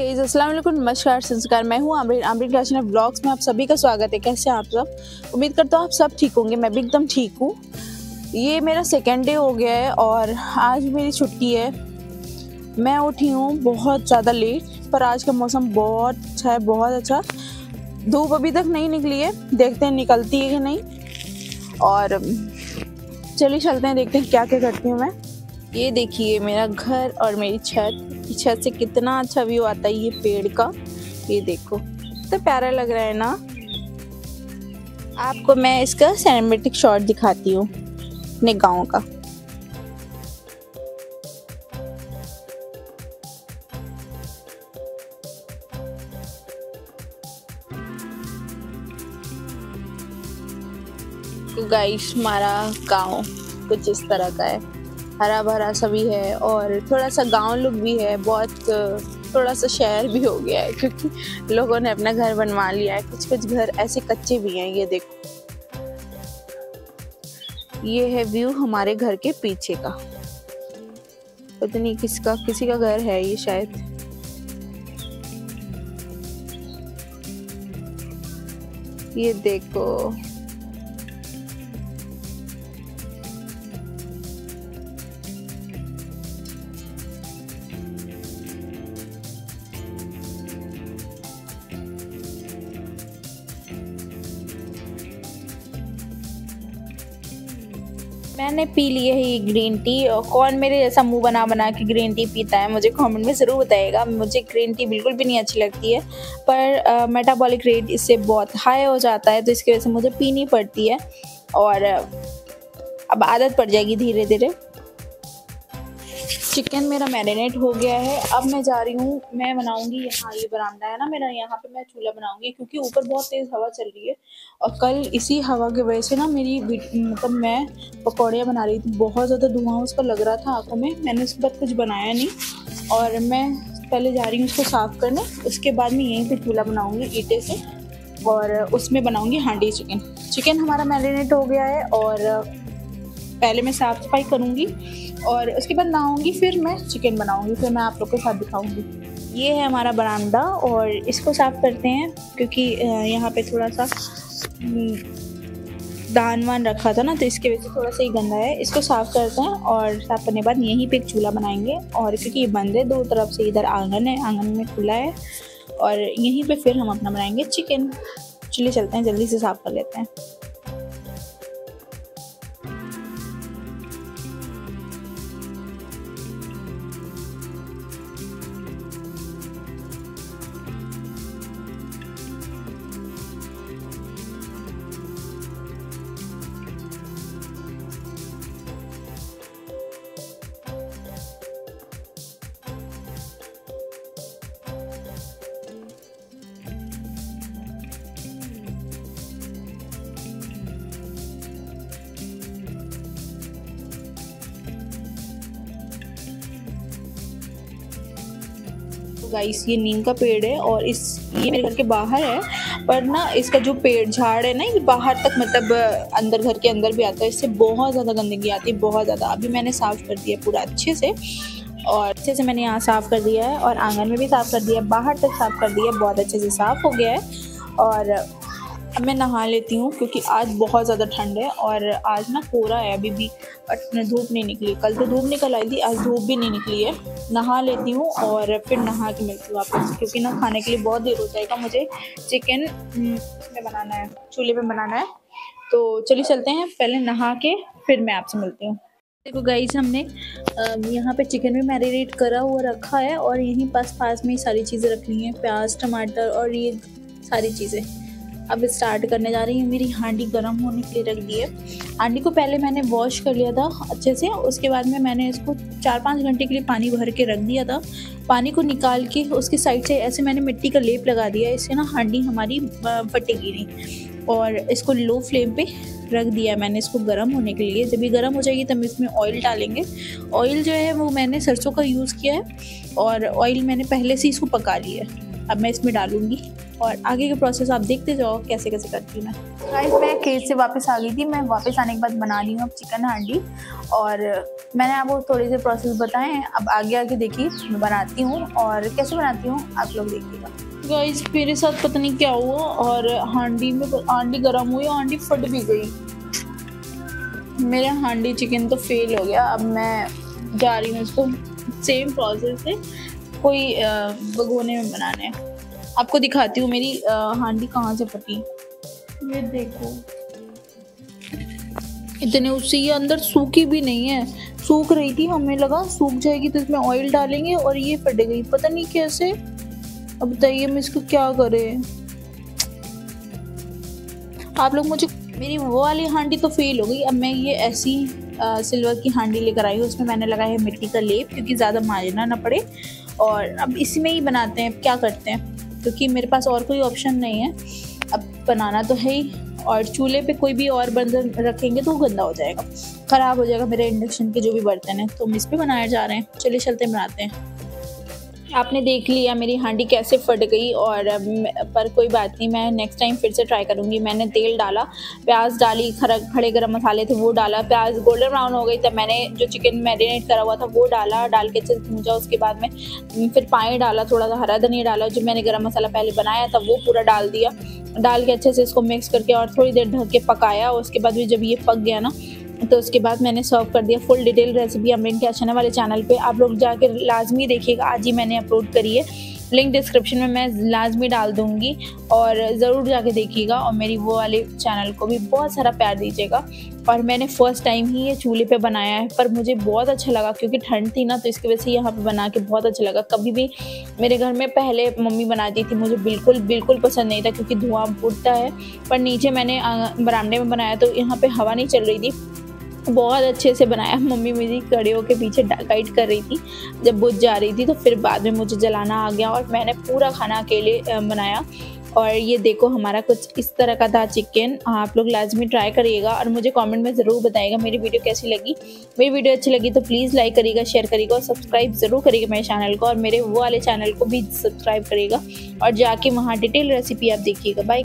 अस्सलाम वालेकुम, नमस्कार, संस्कार। मैं हूँ आमरीन का आशियाना ब्लॉग्स में आप सभी का स्वागत है। कैसे हैं आप सब? उम्मीद करता हूँ आप सब ठीक होंगे। मैं भी एकदम ठीक हूँ। ये मेरा सेकेंड डे हो गया है और आज मेरी छुट्टी है। मैं उठी हूँ बहुत ज़्यादा लेट, पर आज का मौसम बहुत अच्छा है, बहुत अच्छा। धूप अभी तक नहीं निकली है, देखते हैं निकलती है कि नहीं। और चलिए चलते हैं, देखते हैं क्या क्या करती हूँ मैं। ये देखिए मेरा घर और मेरी छत से कितना अच्छा व्यू आता है ये पेड़ का। ये देखो तो प्यारा लग रहा है ना। आपको मैं इसका सिनेमैटिक शॉट दिखाती हूँ अपने गाँव का। गाइस हमारा गाँव कुछ इस तरह का है, हरा भरा सभी है और थोड़ा सा गांव लुक भी है, बहुत थोड़ा सा शहर भी हो गया है क्योंकि लोगों ने अपना घर बनवा लिया है। कुछ कुछ घर ऐसे कच्चे भी हैं। ये देखो, ये है व्यू हमारे घर के पीछे का। पता नहीं किसी का घर है ये शायद। ये देखो मैंने पी ली है ये ग्रीन टी। और कौन मेरे जैसा मुंह बना बना के ग्रीन टी पीता है मुझे कमेंट में ज़रूर बताइएगा। मुझे ग्रीन टी बिल्कुल भी नहीं अच्छी लगती है, पर मेटाबॉलिक रेट इससे बहुत हाई हो जाता है तो इसकी वजह से मुझे पीनी पड़ती है और अब आदत पड़ जाएगी धीरे धीरे। चिकन मेरा मैरिनेट हो गया है। अब मैं जा रही हूँ, मैं बनाऊँगी यहाँ, ये बरामदा है ना मेरा, यहाँ पे मैं चूल्हा बनाऊँगी क्योंकि ऊपर बहुत तेज़ हवा चल रही है। और कल इसी हवा की वजह से ना मेरी मतलब मैं पकौड़ियाँ बना रही थी, बहुत ज़्यादा धुआं उसका लग रहा था आँखों में। मैंने उसके बाद कुछ बनाया नहीं और मैं पहले जा रही हूँ उसको साफ़ करने, उसके बाद मैं यहीं पर चूल्हा बनाऊँगी ईंटे से और उसमें बनाऊँगी हांडी चिकन। चिकन हमारा मैरिनेट हो गया है और पहले मैं साफ़ सफाई करूँगी और उसके बाद नहाऊँगी, फिर मैं चिकन बनाऊँगी, फिर मैं आप लोग के साथ दिखाऊँगी। ये है हमारा बरामदा और इसको साफ़ करते हैं क्योंकि यहाँ पे थोड़ा सा दान वान रखा था ना तो इसके वजह से थोड़ा सा ही गंदा है। इसको साफ़ करते हैं और साफ़ करने के बाद यहीं पे एक चूल्हा बनाएंगे। और क्योंकि ये बंद है, दो तरफ से इधर आंगन है, आंगन में खुला है और यहीं पर फिर हम अपना बनाएँगे चिकन। चलिए चलते हैं, जल्दी से साफ़ कर लेते हैं। गाइस ये नीम का पेड़ है और इस ये मेरे घर के बाहर है, पर ना इसका जो पेड़ झाड़ है ना ये बाहर तक मतलब अंदर घर के अंदर भी आता है। इससे बहुत ज़्यादा गंदगी आती है, बहुत ज़्यादा। अभी मैंने साफ़ कर दिया पूरा अच्छे से और अच्छे से मैंने यहाँ साफ़ कर दिया है और आंगन में भी साफ़ कर दिया, बाहर तक साफ़ कर दिया, बहुत अच्छे से साफ़ हो गया है। और अब मैं नहा लेती हूँ क्योंकि आज बहुत ज़्यादा ठंड है और आज ना कोहरा है अभी भी, धूप नहीं निकली। कल तो धूप निकल आई थी, आज धूप भी नहीं निकली है। नहा लेती हूँ और फिर नहा के मिलती हूँ वापस क्योंकि ना खाने के लिए बहुत देर हो जाएगा। मुझे चिकन में बनाना है, चूल्हे पे बनाना है। तो चलिए चलते हैं, पहले नहा के फिर मैं आपसे मिलती हूँ। देखो गाइस हमने यहाँ पे चिकन भी मैरिनेट करा हुआ रखा है और यहीं पास में सारी चीज़ें रख ली हैं, प्याज टमाटर और ये सारी चीज़ें। अब स्टार्ट करने जा रही है। मेरी हांडी गर्म होने के लिए रख दी है। हांडी को पहले मैंने वॉश कर लिया था अच्छे से, उसके बाद में मैंने इसको 4-5 घंटे के लिए पानी भर के रख दिया था। पानी को निकाल के उसकी साइड से ऐसे मैंने मिट्टी का लेप लगा दिया, इससे ना हांडी हमारी फटेगी नहीं। और इसको लो फ्लेम पे रख दिया मैंने इसको गर्म होने के लिए। जब ये गर्म हो जाएगी तब इसमें ऑयल डालेंगे। ऑयल जो है वो मैंने सरसों का यूज़ किया है और ऑयल मैंने पहले से इसको पका लिया है। अब मैं इसमें डालूंगी और आगे का प्रोसेस आप देखते जाओ कैसे कैसे करती हूँ मैं। गाइस मैं खेत से वापस आ गई थी। मैं वापस आने के बाद बना ली हूँ अब चिकन हांडी और मैंने आपको थोड़ी से प्रोसेस बताएं, अब आगे आके देखिए मैं बनाती हूँ और कैसे बनाती हूँ आप लोग देखिएगा। गाइस मेरे साथ पता नहीं क्या हुआ और हांडी गर्म हुई और हांडी फट भी गई। मेरा हांडी चिकन तो फेल हो गया। अब मैं जा रही हूँ इसको सेम प्रोसेस से कोई भगोने में बनाने। आपको दिखाती हूँ मेरी हांडी कहाँ से फटी। ये देखो इतने उसी ये अंदर सूखी भी नहीं है, सूख रही थी, हमें लगा सूख जाएगी तो इसमें ऑयल डालेंगे और ये फट गई पता नहीं कैसे। अब बताइए मैं इसको क्या करें। आप लोग मुझे, मेरी वो वाली हांडी तो फेल हो गई। अब मैं ये ऐसी सिल्वर की हांडी लेकर आई हूँ, उसमें मैंने लगाया है मिट्टी का लेप क्योंकि ज़्यादा मांजना ना पड़े। और अब इसी में ही बनाते हैं, क्या करते हैं क्योंकि मेरे पास और कोई ऑप्शन नहीं है। अब बनाना तो है ही और चूल्हे पे कोई भी और बर्तन रखेंगे तो वो गंदा हो जाएगा, ख़राब हो जाएगा मेरा इंडक्शन के जो भी बर्तन है, तो हम इस पर बनाए जा रहे हैं। चलिए चलते बनाते हैं। आपने देख लिया मेरी हांडी कैसे फट गई और पर कोई बात नहीं, मैं नेक्स्ट टाइम फिर से ट्राई करूँगी। मैंने तेल डाला, प्याज डाली, खड़े गरम मसाले थे वो डाला, प्याज गोल्डन ब्राउन हो गई तब मैंने जो चिकन मैरिनेट करा हुआ था वो डाला, डाल के अच्छे से भूंजा। उसके बाद में फिर पानी डाला, थोड़ा सा हरा धनिया डाला, जो मैंने गरम मसाला पहले बनाया था वो पूरा डाल दिया। डाल के अच्छे से इसको मिक्स करके और थोड़ी देर ढक के पकाया। उसके बाद भी जब ये पक गया ना तो उसके बाद मैंने सर्व कर दिया। फुल डिटेल रेसिपी अमरीन के आशियाना वाले चैनल पे आप लोग जाके लाजमी देखिएगा, आज ही मैंने अपलोड करी है, लिंक डिस्क्रिप्शन में मैं लाजमी डाल दूँगी और ज़रूर जाके देखिएगा। और मेरी वो वाले चैनल को भी बहुत सारा प्यार दीजिएगा। और मैंने फर्स्ट टाइम ही ये चूल्हे पे बनाया है पर मुझे बहुत अच्छा लगा क्योंकि ठंड थी ना, तो इसकी वजह से यहाँ पे बना के बहुत अच्छा लगा। कभी भी मेरे घर में पहले मम्मी बनाती थी, मुझे बिल्कुल पसंद नहीं था क्योंकि धुआं उठता है, पर नीचे मैंने बरामदे में बनाया तो यहाँ पर हवा नहीं चल रही थी, बहुत अच्छे से बनाया। मम्मी मेरी कड़े के पीछे गाइड कर रही थी, जब बुझ जा रही थी तो फिर बाद में मुझे जलाना आ गया और मैंने पूरा खाना अकेले बनाया। और ये देखो हमारा कुछ इस तरह का था चिकन। आप लोग लाजमी ट्राई करिएगा और मुझे कमेंट में ज़रूर बताइएगा मेरी वीडियो कैसी लगी। मेरी वीडियो अच्छी लगी तो प्लीज़ लाइक करिएगा, शेयर करिएगा और सब्सक्राइब ज़रूर करिएगा मेरे चैनल को, और मेरे वो वाले चैनल को भी सब्सक्राइब करिएगा और जाके वहाँ डिटेल रेसिपी आप देखिएगा। बाय।